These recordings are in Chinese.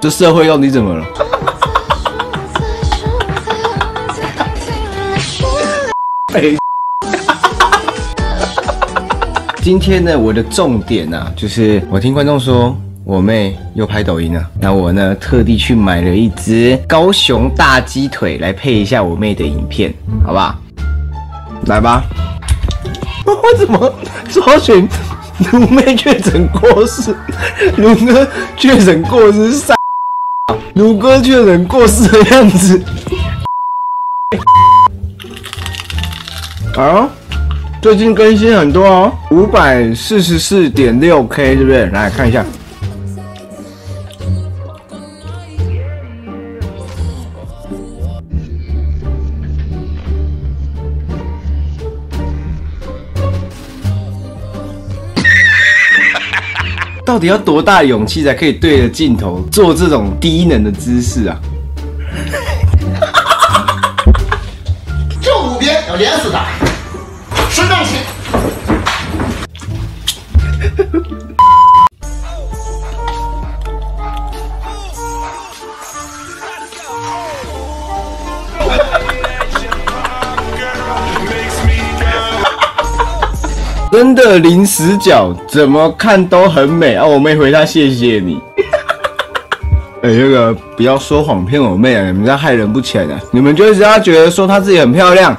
这社会到底怎么了？今天呢，我的重点啊，就是我听观众说我妹又拍抖音了，那我呢特地去买了一只高雄大鸡腿来配一下我妹的影片，好不好？来吧。我怎么搜寻卢妹确诊过世，卢哥确诊过世是卢哥确诊过世的样子？啊？最近更新很多哦，544.6K， 对不对？来看一下，到底要多大的勇气才可以对着镜头做这种低能的姿势啊？正午边要连死他。 身上去。真的零死角，怎么看都很美啊！我没回他，谢谢你。哎、欸，这个不要说谎骗我妹啊！你们这害人不浅啊！你们就一直她觉得说她自己很漂亮。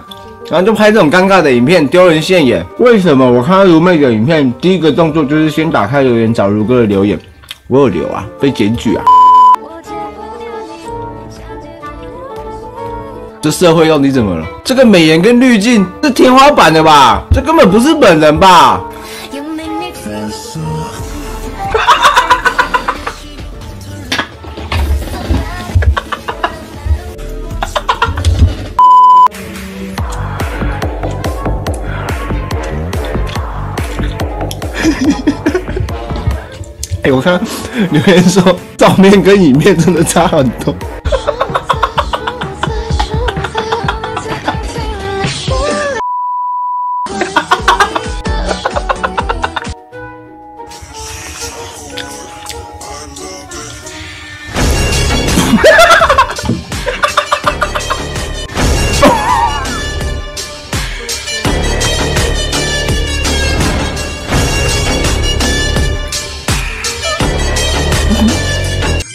然后就拍这种尴尬的影片，丢人现眼。为什么我看到如妹的影片，第一个动作就是先打开留言找如哥的留言？我有留啊，被检举啊！这社会到底怎么了？这个美颜跟滤镜是天花板的吧？这根本不是本人吧？欸、我看留言说，照片跟影片真的差很多。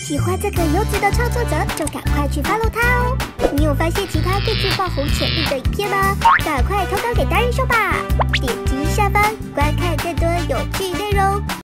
喜欢这个优质的创作者，就赶快去 follow 他哦！你有发现其他更具爆红潜力的影片吗？赶快投稿给达人秀吧！点击下方观看更多有趣内容。